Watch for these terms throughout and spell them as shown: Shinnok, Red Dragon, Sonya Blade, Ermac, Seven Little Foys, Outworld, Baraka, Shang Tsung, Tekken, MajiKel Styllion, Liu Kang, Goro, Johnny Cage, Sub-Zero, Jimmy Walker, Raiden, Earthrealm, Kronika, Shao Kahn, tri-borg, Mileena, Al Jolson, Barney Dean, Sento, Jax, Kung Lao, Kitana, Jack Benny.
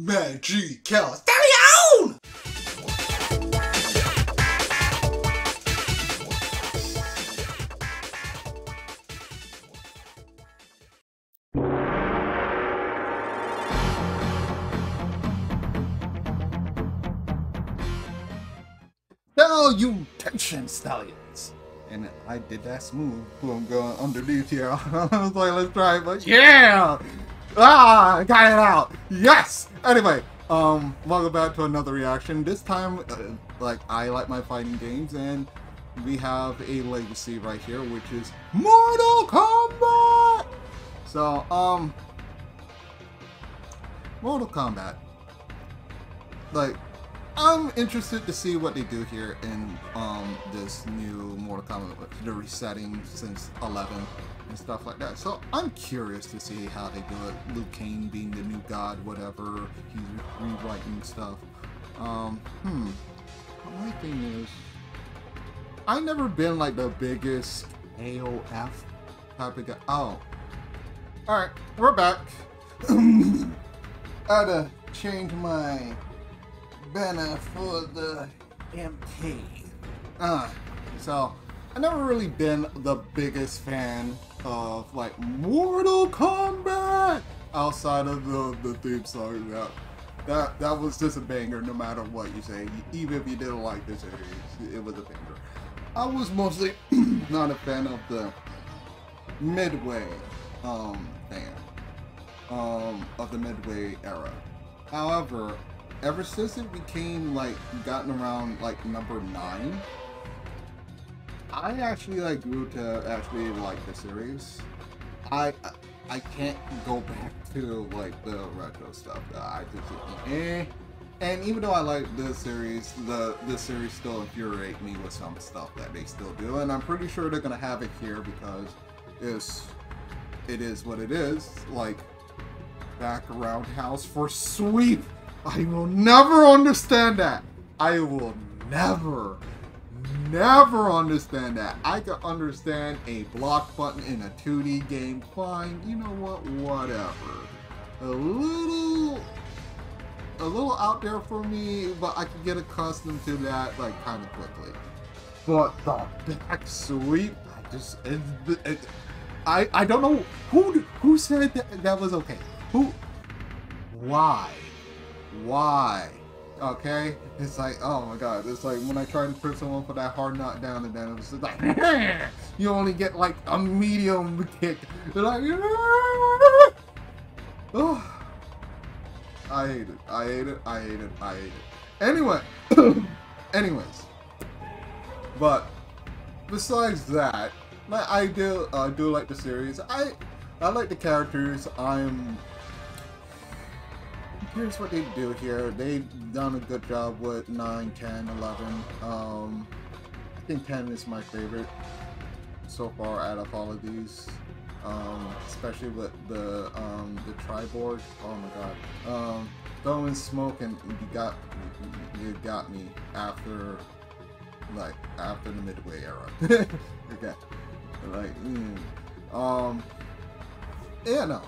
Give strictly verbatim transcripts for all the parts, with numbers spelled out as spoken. MajiKel Styllion! Salutations, stallions! And I did that smooth, I'm going underneath here. I was like, let's try it, but yeah! Ah, I got it out! Yes! Anyway, um, welcome back to another reaction. This time, uh, like, I like my fighting games, and we have a legacy right here, which is Mortal Kombat! So, um, Mortal Kombat. Like, I'm interested to see what they do here in, um, this new Mortal Kombat, the resetting since eleven. And stuff like that. So I'm curious to see how they do it. Liu Kang being the new god, whatever, he's rewriting stuff. Um, hmm. My thing is, I've never been like the biggest A O F type of guy. Oh. Alright, we're back. I gotta change my banner for the M K. Uh, so, I've never really been the biggest fan of like Mortal Kombat outside of the, the theme song. That, that that was just a banger no matter what you say. Even if you didn't like this series, it was a banger. I was mostly not a fan of the Midway um fan um of the Midway era. However, ever since it became like gotten around like number nine, I actually like grew to actually like the series. I I can't go back to like the retro stuff. I just eh. And even though I like this series, the this series still infuriates me with some stuff that they still do. And I'm pretty sure they're gonna have it here because it's it is what it is. Like back around house for sweep. I will never understand that. I will never. Never understand that. I can understand a block button in a two D game. Fine, you know what? Whatever. A little, a little out there for me, but I can get accustomed to that like kind of quickly. But the back sweep, I just, it, it, I, I don't know who who said that that was okay. Who? Why? Why? Okay, it's like, oh my god, it's like when I try to put someone for that hard knock down and then it was just like, you only get like a medium kick. They're like, oh, I hate it, I hate it, I hate it, I hate it. Anyway, anyways, but besides that, like, I do, uh, do like the series. I, I like the characters. I'm. Here's what they do here. They've done a good job with nine, ten, eleven. Um, I think ten is my favorite so far out of all of these. Um, especially with the um, the tri-borg. Oh my god. Um, throwing smoke and you got you got me after like after the Midway era. Okay. Like mm. um, yeah no.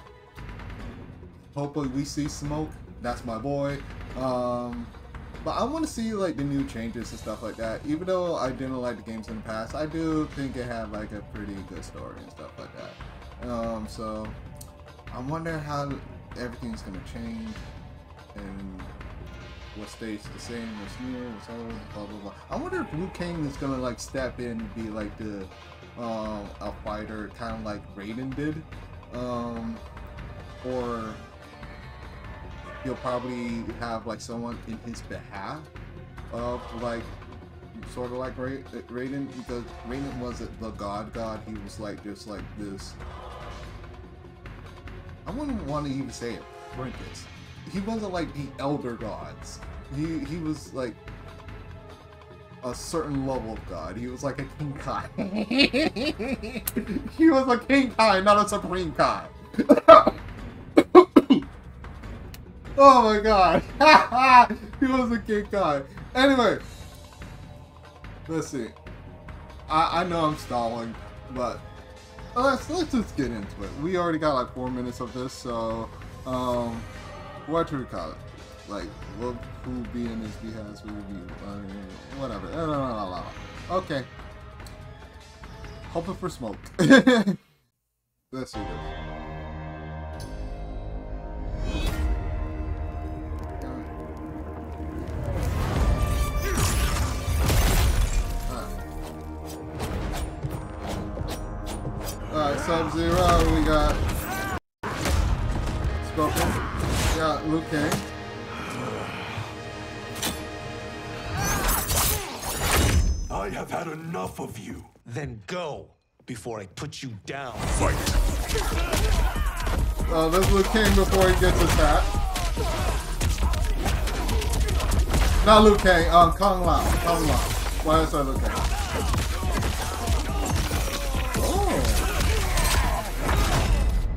Hopefully we see smoke. That's my boy. Um, but I want to see like the new changes and stuff like that. Even though I didn't like the games in the past, I do think it had like a pretty good story and stuff like that. Um, so I wonder how everything's going to change and what stays the same, what's new, what's old, blah, blah, blah. I wonder if Liu Kang is going to like step in and be like the um, a fighter kind of like Raiden did. Um, or... You'll probably have like someone in his behalf of like sort of like Ra Raiden because Raiden wasn't the god god, he was like just like this. I wouldn't want to even say it, Princess. He wasn't like the elder gods. He he was like a certain level of god. He was like a king kai. He was a king kai, not a supreme kai. Oh my god! He was a king guy. Anyway, let's see. I, I know I'm stalling, but let's let's just get into it. We already got like four minutes of this, so um, what should we call it? Like, what, who be in this beehive? Who would be whatever? La, la, la, la. Okay. Hoping for smoke. Let's see this. Alright, All right, Sub-Zero, we got Spoken. We got Liu Kang. I have had enough of you. Then go before I put you down. Fight! Oh, there's Liu Kang before he gets attacked. Not Liu Kang, um, Kung Lao. Kung Lao. Why is that Liu Kang? Oh.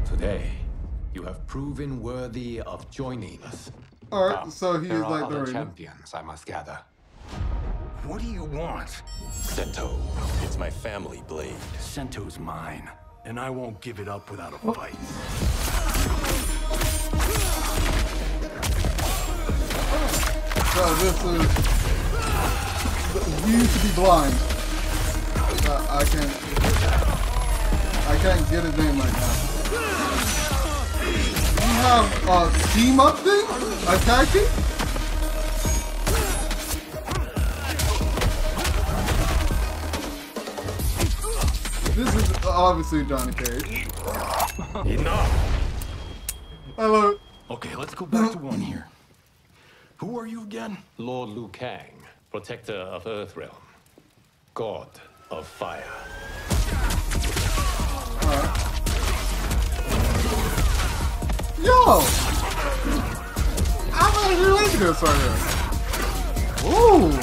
Today, you have proven worthy of joining us. Alright, um, so he is like the champions, I must gather. What do you want? Sento. It's my family, Blade. Sento's mine, and I won't give it up without a oh. fight. So this is... You used to be blind. Uh, I can't... I can't get his name right now. You have a uh, team-up thing? Attacking? This is obviously Johnny Cage. Enough. Hello. Okay, let's go back to one here. Who are you again? Lord Liu Kang, protector of Earthrealm, god of fire. Right. Yo! I'm not even like this right here. Ooh!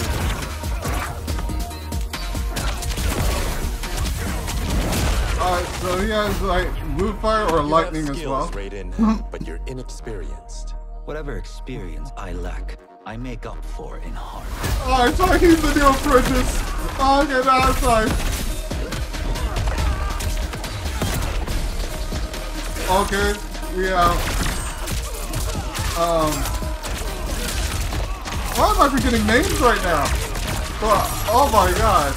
Alright, so he has like blue fire or you lightning have skills, as well. Raiden, but you're inexperienced. Whatever experience I lack, I make up for in heart. Alright, so he's the new apprentice. Oh, okay, now it's like. Okay, we have. Um. Why am I forgetting names right now? Oh, oh my god.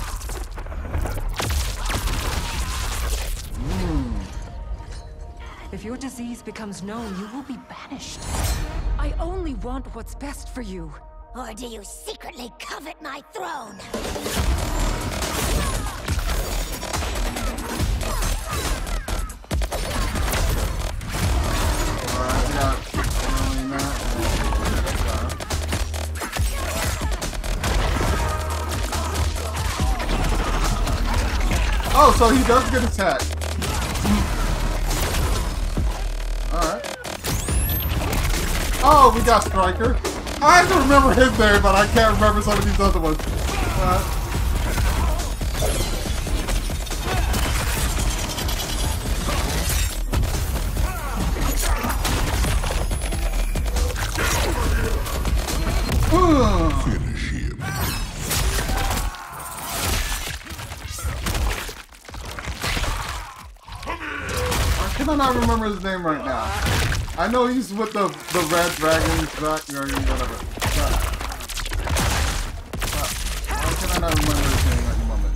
If your disease becomes known, you will be banished. I only want what's best for you. Or do you secretly covet my throne? Oh, so he does get attacked. Oh, we got Stryker. I have to remember him there, but I can't remember some of these other ones. Uh, Finish him. Why can I not remember his name right now? I know he's with the the Red Dragon, Black Dragon, whatever. Stop. How can I not remember his name at the moment?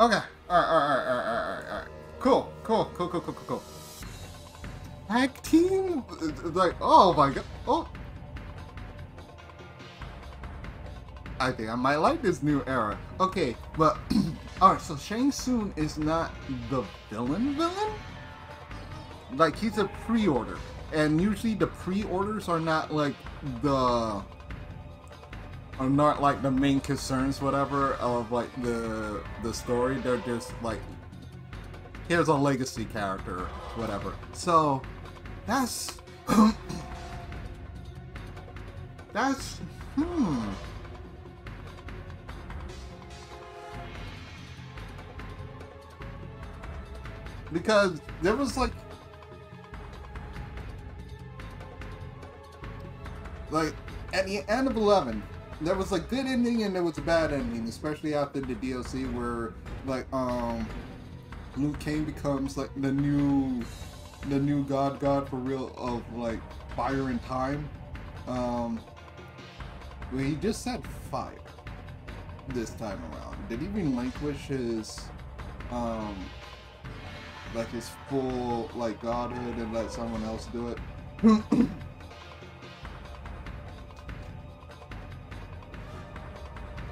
Okay. All right. All right. Cool, cool, cool, cool, cool, cool, cool. Tag team? Like, oh my god. Oh. I think I might like this new era. Okay, but, alright, so Shang Tsung is not the villain villain? Like, he's a pre-order. And usually the pre-orders are not like the... Are not like the main concerns, whatever, of like the, the story. They're just like... Here's a legacy character, whatever. So, that's... that's... Hmm... Because there was like... Like, at the end of eleven, there was a good ending and there was a bad ending, especially after the D L C where, like, um, Liu Kang becomes, like, the new, the new god god for real of, like, fire and time. Um, well, he just said fire this time around. Did he relinquish his, um, like, his full, like, godhood and let someone else do it?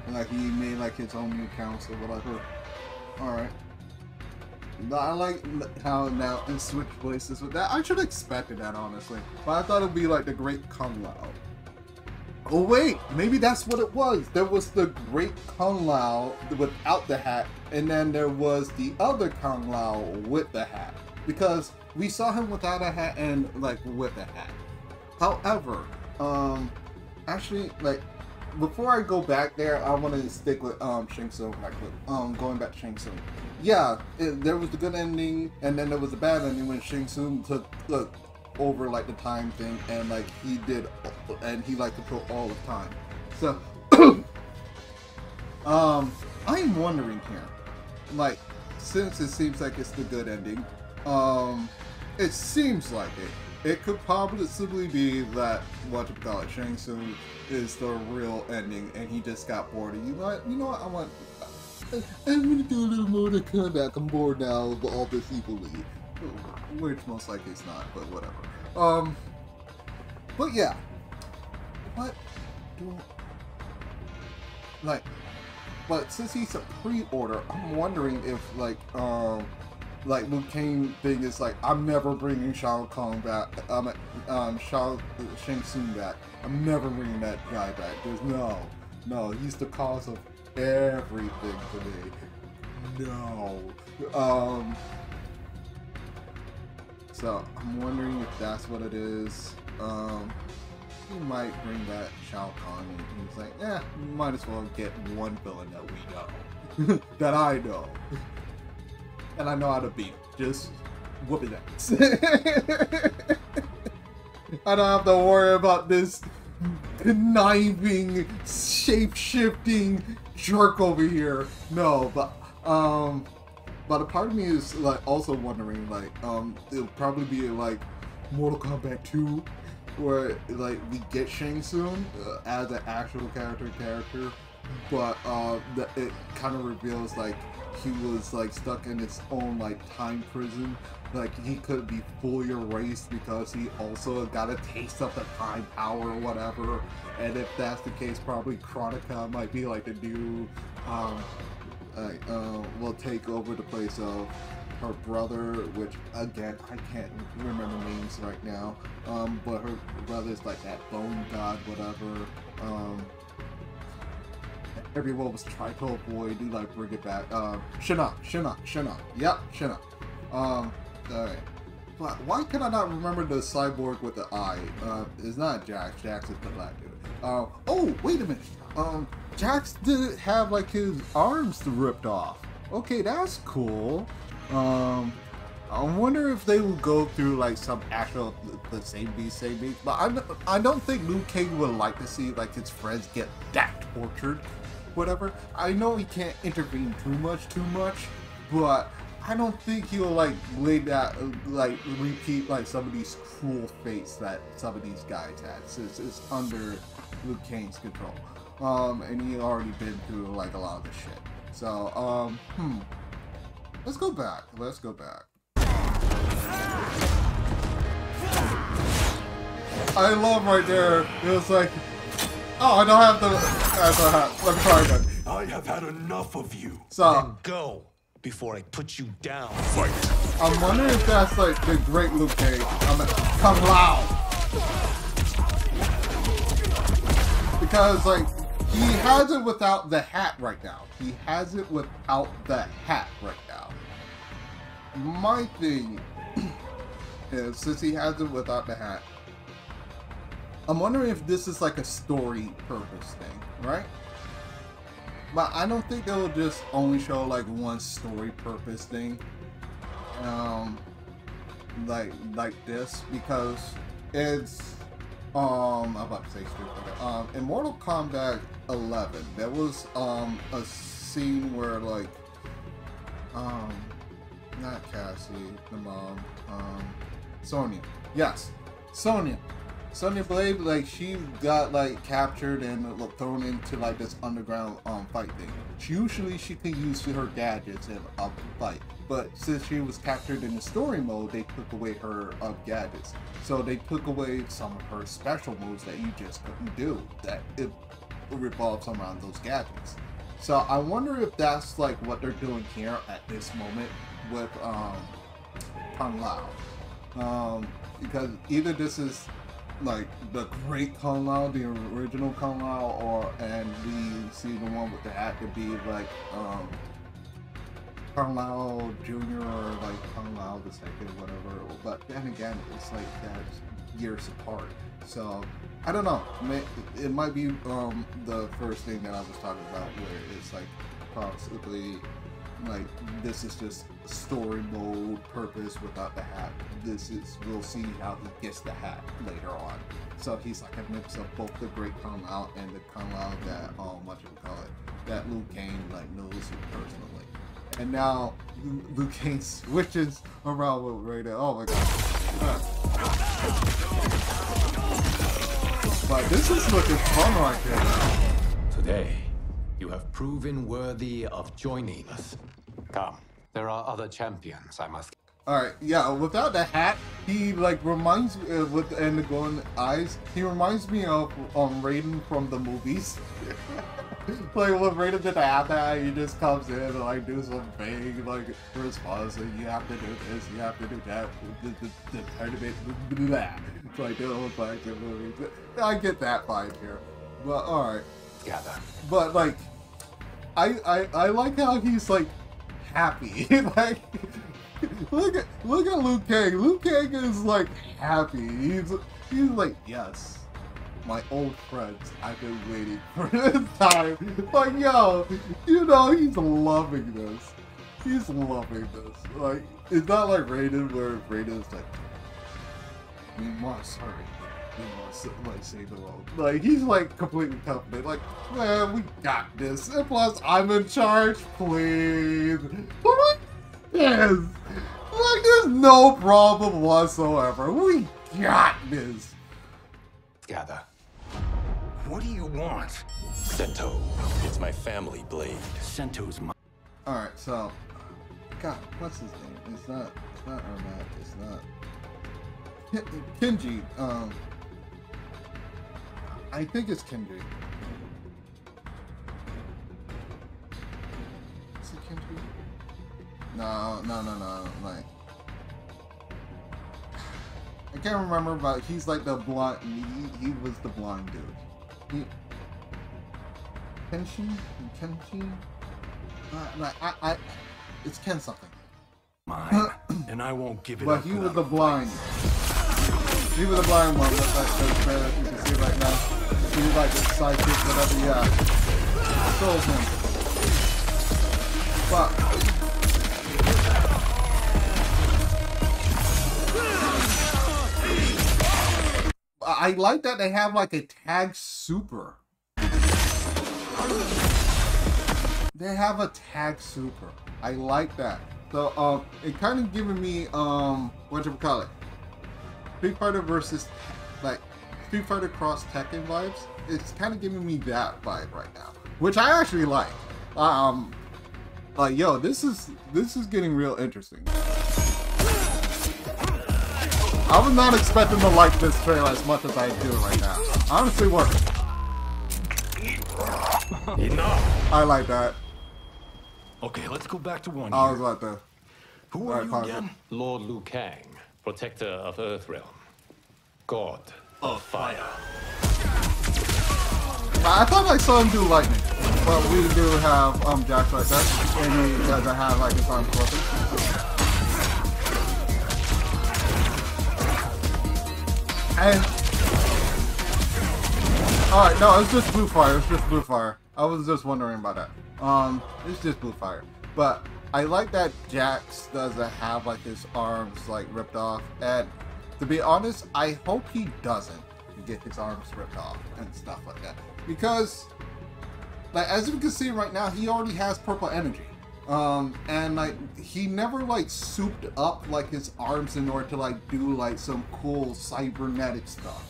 Like, he made, like, his own new council, but like, oh, alright. I like how now it switched places with that. I should have expected that, honestly. But I thought it would be like the Great Kung Lao. Oh wait, maybe that's what it was. There was the Great Kung Lao without the hat, and then there was the other Kung Lao with the hat. Because we saw him without a hat and like with a hat. However, um, actually, like, before I go back there, I want to stick with um Shang Tsung. Um, going back to Shang Tsung. Yeah, it, there was the good ending, and then there was the bad ending when Shang Tsung took look. over like the time thing, and like he did, and he like control all of time. So, um, I'm wondering here, like, since it seems like it's the good ending, um, it seems like it. It could possibly be that what you call it, Shang Tsung is the real ending, and he just got bored. And you know what? You know what? I want. I, I'm gonna do a little more to come back. I'm bored now of all this evil league. Which most likely is not, but whatever. Um, but yeah, what do like? But since he's a pre-order, I'm wondering if like, um, like Liu Kang thing is like, I'm never bringing Shao Kahn back. I'm um, Shao Shang Tsung back. I'm never bringing that guy back. There's no, no. He's the cause of everything for me. No. Um. So, I'm wondering if that's what it is. Um, he might bring that Shao Kahn and he's like, eh, might as well get one villain that we know. That I know. And I know how to beat him. Just whoop his ass. I don't have to worry about this conniving, shape-shifting jerk over here. No, but, um... But a part of me is like also wondering, like, um, it'll probably be like Mortal Kombat two, where like we get Shang Tsung uh, as an actual character character, but uh, the, it kind of reveals like he was like stuck in his own like time prison, like he could be fully erased because he also got a taste of the time power or whatever. And if that's the case, probably Kronika might be like the new. Um, Like, uh, will take over the place of her brother, which again I can't remember names right now. Um, but her brother's like that bone god, whatever. Um, everyone was Tri-borg boy. Do like bring it back. Um, Shinnok, Shinnok, Shinnok. Yep, Shinnok. Um, all right. But why can I not remember the cyborg with the eye? Uh, it's not Jax. Jax is the black dude. Uh, oh, wait a minute. Um. Jax didn't have like his arms ripped off. Okay, that's cool. Um, I wonder if they will go through like some actual the same beat, same beat. But I I don't think Liu Kang would like to see like his friends get that tortured, whatever. I know he can't intervene too much, too much, but I don't think he'll like lay that like repeat like some of these cruel fates that some of these guys had. Since it's under Liu Kang's control. Um, and he already been through like a lot of this shit. So, um, hmm. Let's go back. Let's go back. I love right there. It was like, oh, I don't have the. I'm sorry. I have had enough of you. So then go before I put you down. Fight. I'm wondering if that's like the Great Liu Kang. I'm at Kung Lao. Because like. He has it without the hat right now. He has it without the hat right now. My thing is, since he has it without the hat, I'm wondering if this is like a story purpose thing, right? But I don't think they'll just only show like one story purpose thing, um, like like this, because it's um, I'm about to say stupid. Um, in Mortal Kombat eleven, there was um a scene where like, um, not Cassie, the mom, um, Sonya. Yes, Sonya. Sonya Blade, like, she got, like, captured and like, thrown into, like, this underground um, fight thing. Usually, she can use her gadgets in a fight, but since she was captured in the story mode, they took away her uh, gadgets. So they took away some of her special moves that you just couldn't do, that it revolves around those gadgets. So I wonder if that's, like, what they're doing here at this moment with um, Kung Lao. Um, because either this is... like the great Kung Lao, the original Kung Lao, or and we see the one with the hat to be like um, Kung Lao Junior or like Kung Lao the second, whatever. But then again, it's like that's years apart. So I don't know. It might be um, the first thing that I was talking about, where it's like possibly like this is just story mode purpose without the hat. This is, we'll see how he gets the hat later on. So he's like a mix of both the great Kung Lao and the Kung Lao that um what you call it, that Liu Kang like knows personally. And now Liu Kang switches around with Raiden. Oh my god. Huh. But this is looking fun right here now. Today you have proven worthy of joining us. Come, there are other champions I must. All right, yeah. Without the hat, he like reminds me uh, with and the golden eyes. He reminds me of um Raiden from the movies. Like when Raiden did the hat, that he just comes in and like do some vague like response, and you have to do this, you have to do that, the the, the tournament, blah. It's like the old black movies. I get that vibe here, but all right. But like, I, I I like how he's like happy. Like, look at look at Liu Kang. Liu Kang is like happy. He's he's like, yes, my old friends. I've been waiting for this time. Like, yo, you know, he's loving this. He's loving this. Like, it's not like Raiden, where Raiden's like, we must hurry. Like, save the world. Like, he's like completely confident. Like, man, we got this. And plus, I'm in charge. Please. Look at this. Like, there's no problem whatsoever. We got this. Gather. What do you want? Sento. It's my family, Blade. Sento's my. All right. So, God, what's his name? It's not. It's not Ermac. It's not Kenji. Um. I think it's Kendrick. Is it Kendrick? No, no, no, no. Like, I can't remember, but he's like the blonde. He, he was the blonde dude. He, Kenshi? Kenshi? Uh, like, I, I, it's Ken something. Mine. And I won't give it but up. But he was the blind. He was the blind one. That's like that. You can see right now. He was like a psychic, whatever, yeah. Sold him. Fuck. I like that they have like a tag super. They have a tag super. I like that. So um it kind of giving me um what you call it? Street Fighter versus like Street Fighter Cross Tekken vibes. It's kind of giving me that vibe right now, which I actually like. Um, like, yo, this is this is getting real interesting. I was not expecting to like this trailer as much as I do right now. Honestly, what? Enough. I like that. Okay, let's go back to one. I was like that. Who are you again? Lord Liu Kang, protector of Earthrealm, god of fire. I thought I saw him do lightning, but we do have um Jax like that, and he doesn't have like his arms broken. And all right, no, it's just blue fire. It's just blue fire. I was just wondering about that. Um, it's just blue fire, but I like that Jax doesn't have like his arms like ripped off. And to be honest, I hope he doesn't. and get his arms ripped off and stuff like that. Because, like, as you can see right now, he already has purple energy. Um, and, like, he never, like, souped up, like, his arms in order to, like, do, like, some cool cybernetic stuff.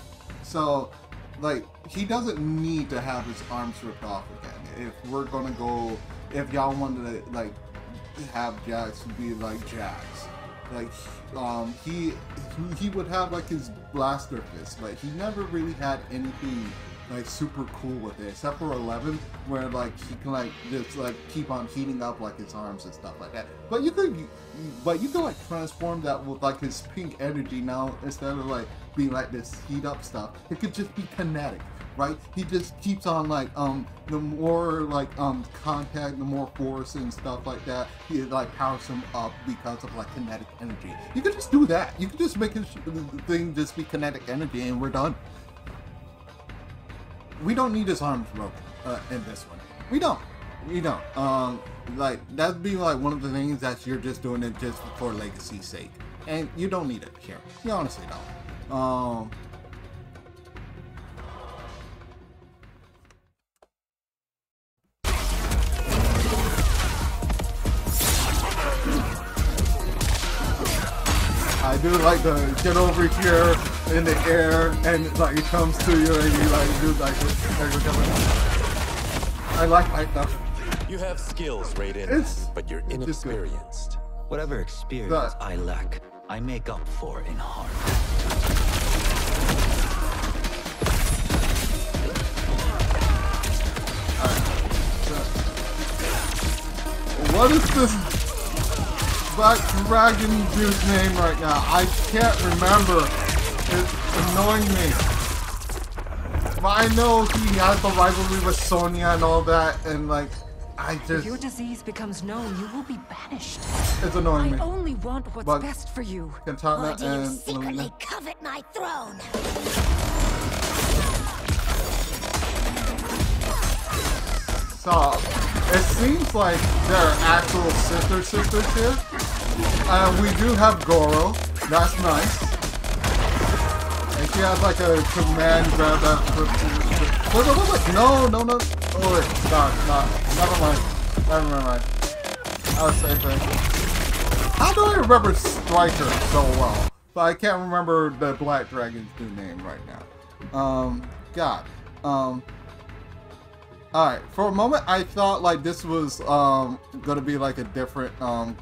So, like, he doesn't need to have his arms ripped off again. If we're gonna go, if y'all wanted to, like, have Jax be like Jax, like, um, he, he would have, like, his blaster fist. Like, he never really had anything, like, super cool with it, except for eleven, where, like, he can, like, just, like, keep on heating up, like, his arms and stuff like that. But you could, but you could, like, transform that with, like, his pink energy now. Instead of, like, being like this heat up stuff, it could just be kinetic, right? He just keeps on, like, um, the more, like, um, contact, the more force and stuff like that, he, like, powers him up because of, like, kinetic energy. You could just do that. You could just make his thing just be kinetic energy and we're done. We don't need his arms broken uh, in this one. We don't. We don't. Um, like, that'd be, like, one of the things that you're just doing it just for legacy's sake. And you don't need it here. You honestly don't. Um... I do like the get over here in the air and like it comes to you and you like do like I like my stuff. You have skills, Raiden, it's, but you're inexperienced. Whatever experience but, I lack, I make up for in heart. Right, so, what is this? Black Dragon dude's name right now. I can't remember. It's annoying me. But I know he has the rivalry with Sonya and all that, and like, I just. If your disease becomes known, you will be banished. It's annoying me. I only want what's but best for you. Why do you secretly Luna? covet my throne? Stop. It seems like they're actual sister sisters here. Uh, we do have Goro, that's nice. And she has like a command grab that for no, no, no. Oh wait, stop, stop. Never mind. Never mind. I was safe. How do I remember Stryker so well? But I can't remember the Black Dragon's new name right now. Um, God. Um. Alright, for a moment I thought like this was um gonna be like a different um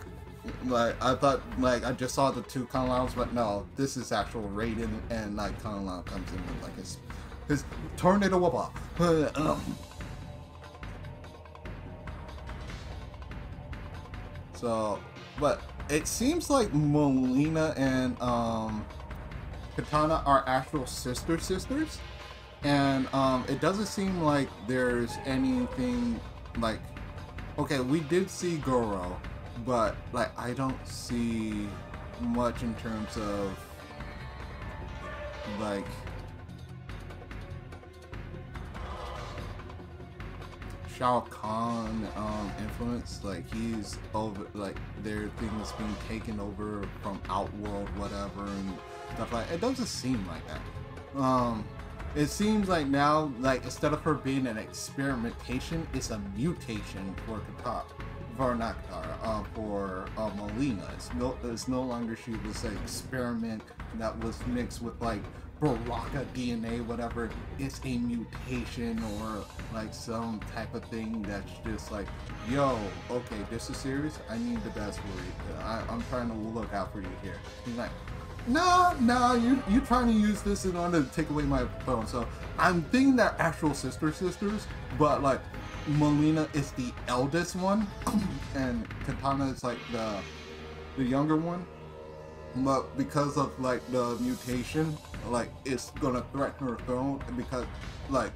like I thought like I just saw the two Kung Laos, but no, this is actual Raiden and like Kung Lao comes in with like his his tornado wobble. So, but it seems like Mileena and um Kitana are actual sister sisters, and um it doesn't seem like there's anything like okay, we did see Goro. But, like, I don't see much in terms of, like, Shao Kahn um, influence. Like, he's over, like, their things being taken over from Outworld, whatever, and stuff like that. It doesn't seem like that. Um, it seems like now, like, instead of her being an experimentation, it's a mutation for Katara. For not uh, for uh, Mileena. It's no, it's no longer she was an experiment that was mixed with like Baraka D N A, whatever. It's a mutation or like some type of thing that's just like, yo, okay, this is serious. I need the best for you. I, I'm trying to look out for you here. He's like, no, no, you you trying to use this in order to take away my phone. So I'm thinking they're actual sister sisters, but like. Mileena is the eldest one, and Kitana is like the the younger one. But because of like the mutation, like it's gonna threaten her throne. Because like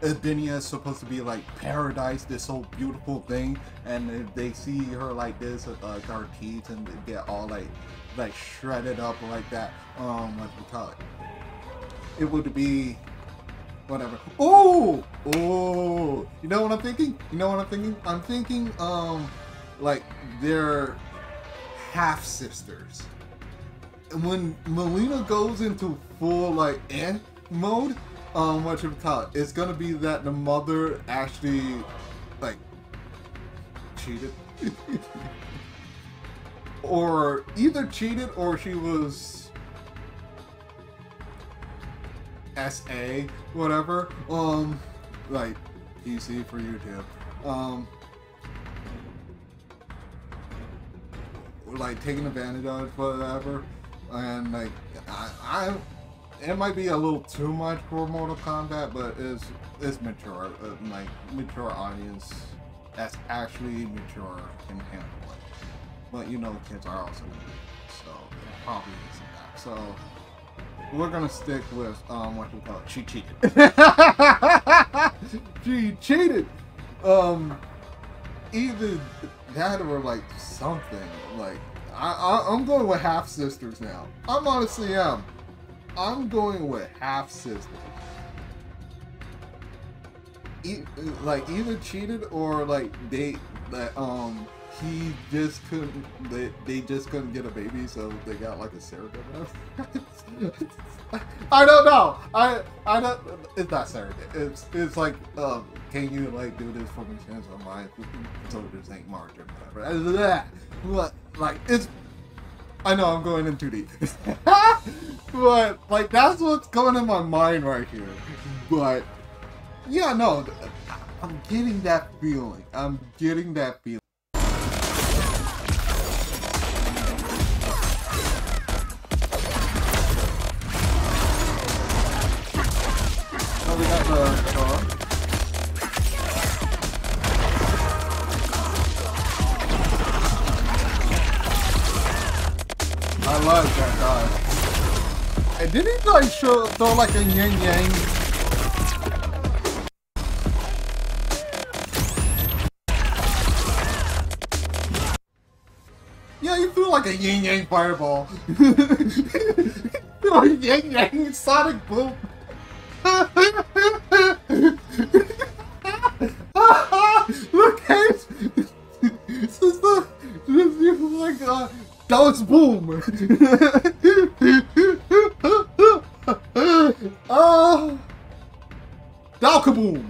Earthrealm is supposed to be like paradise, this whole beautiful thing, and if they see her like this, like her teeth, and they get all like like shredded up like that. Um, what we call it? It would be. Whatever. Oh, oh! You know what I'm thinking? You know what I'm thinking? I'm thinking, um, like they're half sisters. And when Mileena goes into full like, and mode, um, what you call it? It's gonna be that the mother actually, like, cheated. Or either cheated or she was S A, whatever. Um, like, P C for YouTube. Um, like, taking advantage of it, whatever. And, like, I, I, it might be a little too much for Mortal Kombat, but it's, it's mature. Uh, like, mature audience that's actually mature can handle it. But, you know, kids are also new, so it probably isn't that. So, we're gonna stick with, um, what we call it, she cheated. She cheated! Um, either that or, like, something. Like, I, I, I'm going with half-sisters now. I'm honestly am. I'm going with half-sisters. E like, either cheated or, like, they, like, um... He just couldn't. They, they just couldn't get a baby, so they got like a surrogate. I don't know. I I don't. It's not surrogate. It's it's like, um, can you like do this for me since my soldiers ain't marked or whatever. But like it's. I know I'm going in two D, but like that's what's going in my mind right here. But yeah, no, I'm getting that feeling. I'm getting that feeling. Didn't he like show, throw like a yin yang? Yeah, he threw like a yin yang fireball. Threw a yin yang sonic boom. Look at him! This is the. This is like a. That was boom! Oh, Dalkaboom!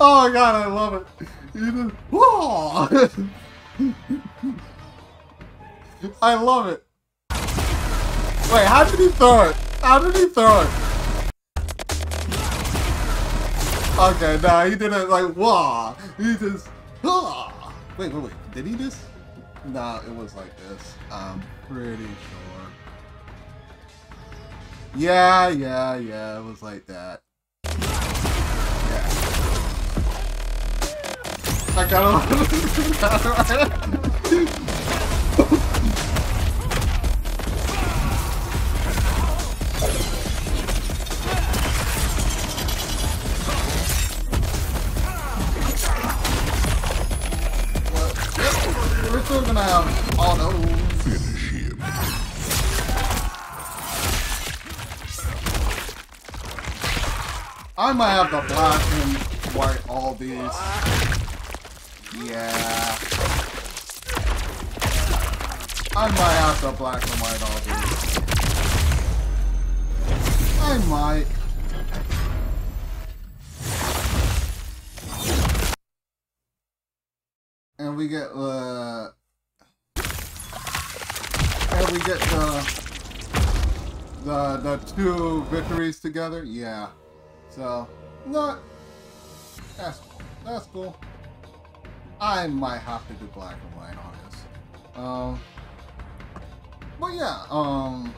Oh my god, I love it. Just, oh. I love it. Wait, how did he throw it? How did he throw it? Okay, nah, he didn't like wah. He just wah. Wait, wait, wait. Did he just? Nah, it was like this. I'm pretty sure. Yeah, yeah, yeah, it was like that. Yeah. I got a little bit of we're still gonna have all those. Finish him. I might have to black and white all these. Yeah. I might have to black and white all these. I might. And we get uh and we get the the the two victories together, yeah. So, not, that's cool, that's cool. I might have to do black and white on this. Um, but yeah, um,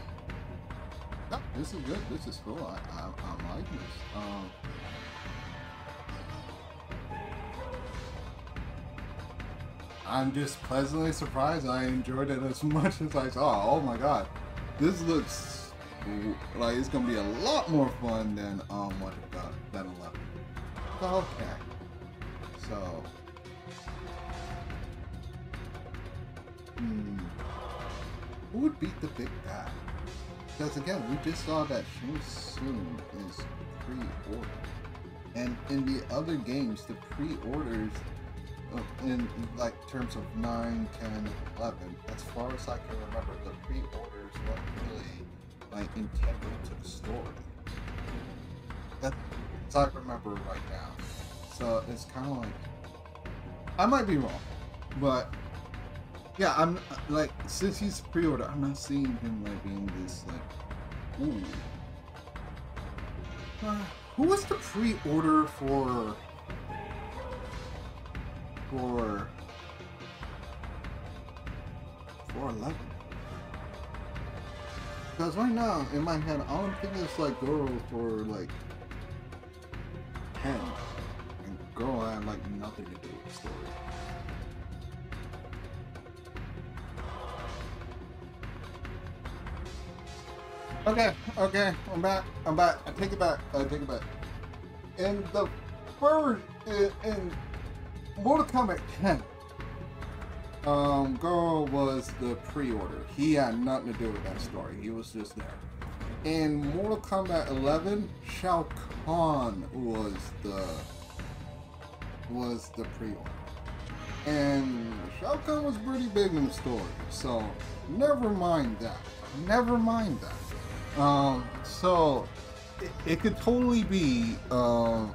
that, this is good, this is cool, I, I, I like this. Um, I'm just pleasantly surprised I enjoyed it as much as I saw. Oh my god, this looks like it's gonna be a lot more fun than um what it got that eleven. Okay. So hmm. Who would beat the big guy? Because again, we just saw that Shang Tsung is pre-order. And in the other games, the pre-orders in like terms of nine, ten, eleven, as far as I can remember, the pre-orders weren't really like integral to the story. that, as I remember right now. So it's kind of like, I might be wrong, but yeah, I'm like, since he's pre-order, I'm not seeing him like being this like, ooh. Uh, who was the pre-order for for for eleven? Because right now, in my head, all I'm thinking is like Goro for like ten. And Goro had like nothing to do with the story. Okay, okay, I'm back, I'm back, I take it back, I take it back. In the first, in, in Mortal Kombat ten, um, Goro was the pre-order. He had nothing to do with that story, he was just there. In Mortal Kombat eleven, Shao Kahn was the, was the pre-order. And Shao Kahn was pretty big in the story, so never mind that, never mind that. Um, so it, it could totally be, um,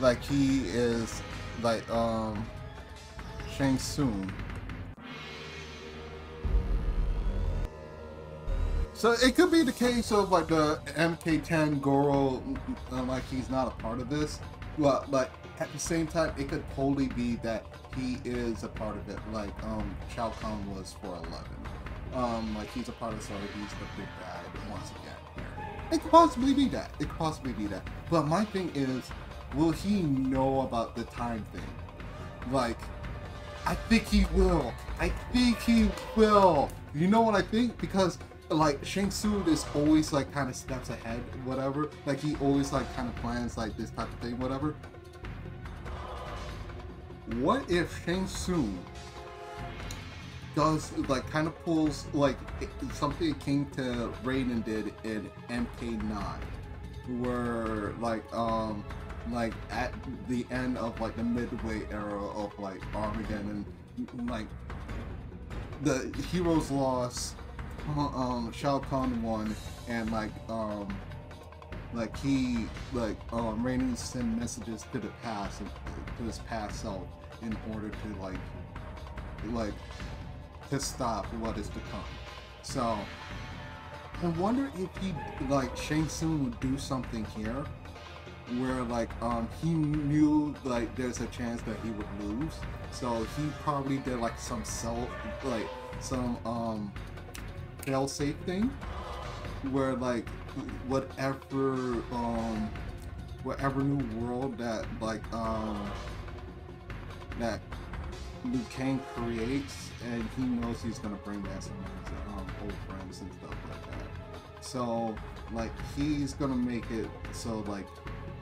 like he is, like, um, Shang Tsung. So it could be the case of, like, the M K ten Goro, uh, like, he's not a part of this, but, but at the same time, it could totally be that he is a part of it, like, um, Shao Kahn was for eleven. Um, like, he's a part of the story, he's the big bad once again. It could possibly be that. It could possibly be that. But my thing is, will he know about the time thing? Like, I think he will. I think he will. You know what I think? Because, like, Shang Tsung is always, like, kind of steps ahead, whatever. Like, he always, like, kind of plans, like, this type of thing, whatever. What if Shang Tsung does, like, kind of pulls, like, something akin to Raiden did in M K nine, where, like, um, like, at the end of, like, the midway era of, like, Armageddon, like, the heroes lost, um, Shao Kahn won, and, like, um, like, he, like, um, Raiden sent messages to the past, to his past self, in order to, like, like, to stop what is to come. So I wonder if he, like, Shang Tsung would do something here where, like, um he knew, like, there's a chance that he would lose, so he probably did, like, some self, like, some um fail-safe thing where, like, whatever um whatever new world that, like, um that Liu Kang creates, and he knows he's gonna bring back some of his um, old friends and stuff like that. So, like, he's gonna make it so, like,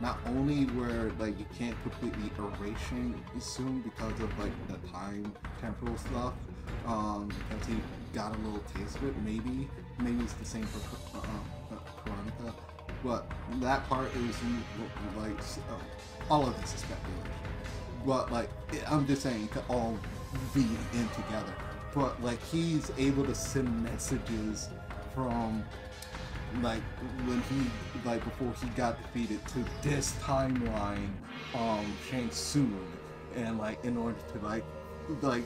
not only where, like, you can't completely erase him soon because of, like, the time temporal stuff, um, because he got a little taste of it, maybe. Maybe it's the same for uh, uh, Kronika, but that part is, like, uh, all of this is speculation. But, like, I'm just saying, to all be in together. But, like, he's able to send messages from, like, when he, like, before he got defeated to this timeline, um, Shang Tsung, and, like, in order to, like, like,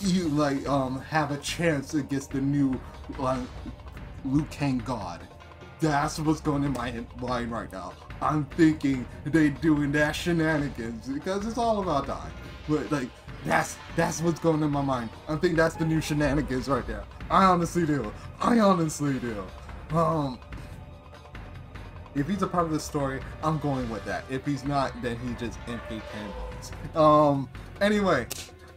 you, like, um, have a chance against the new, like, Liu Kang God. That's what's going in my mind right now. I'm thinking they doing that shenanigans because it's all about time. But, like, that's that's what's going in my mind. I think that's the new shenanigans right there. I honestly do. I honestly do. Um, if he's a part of the story, I'm going with that. If he's not, then he just M K ten balls. Um, anyway,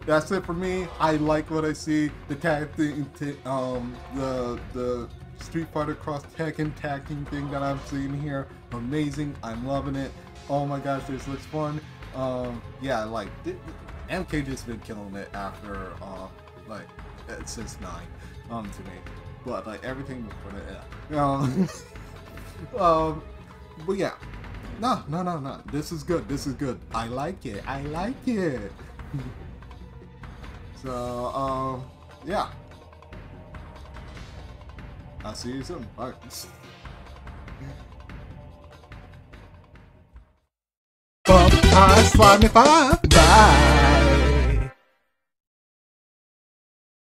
that's it for me. I like what I see. The tag thing, um, the the. Street Fighter Cross Tekken tag team thing that I'm seeing here, amazing. I'm loving it. Oh my gosh, this looks fun. Um, yeah, like M K just been killing it after, uh, like, since nine, um, to me. But, like, everything before that, yeah. Um, um, but yeah, no, no, no, no. This is good. This is good. I like it. I like it. So, um, yeah. I'll see you soon. Bye. High slide me five, bye.